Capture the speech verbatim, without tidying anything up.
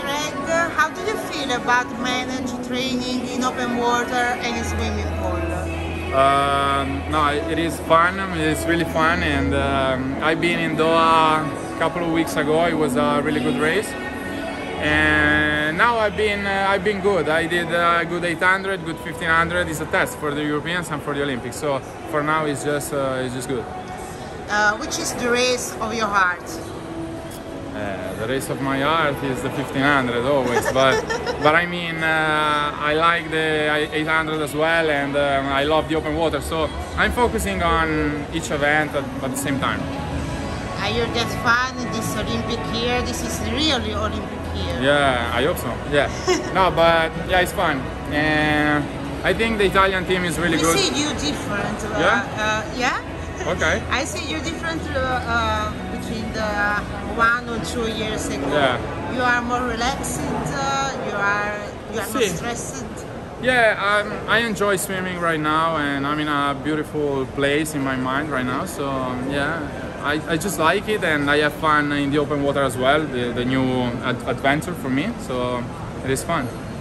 Irene, how do you feel about managed training in open water and in swimming pool? Um, no, it is fun, it's really fun, and um, I've been in Doha a couple of weeks ago. It was a really good race, and now I've been, uh, I've been good. I did a good eight hundred, good fifteen hundred. It's a test for the Europeans and for the Olympics, so for now it's just, uh, it's just good. Uh, which is the race of your heart? Uh, the race of my heart is the fifteen hundred always, but but I mean uh, I like the eight hundred as well, and um, I love the open water, so I'm focusing on each event at, at the same time. Are you that fun this Olympic year? This is really Olympic year. Yeah, I hope so. Yeah, no, but yeah, it's fun. And uh, I think the Italian team is really we good. I see you different. Uh, yeah. Uh, yeah. Okay. I see you different uh, uh, between the one or two years ago. Yeah. You are more relaxed. Uh, you are you are si. not stressed. Yeah, um, I enjoy swimming right now, and I'm in a beautiful place in my mind right now. So yeah, I, I just like it, and I have fun in the open water as well. The, the new ad adventure for me. So it is fun.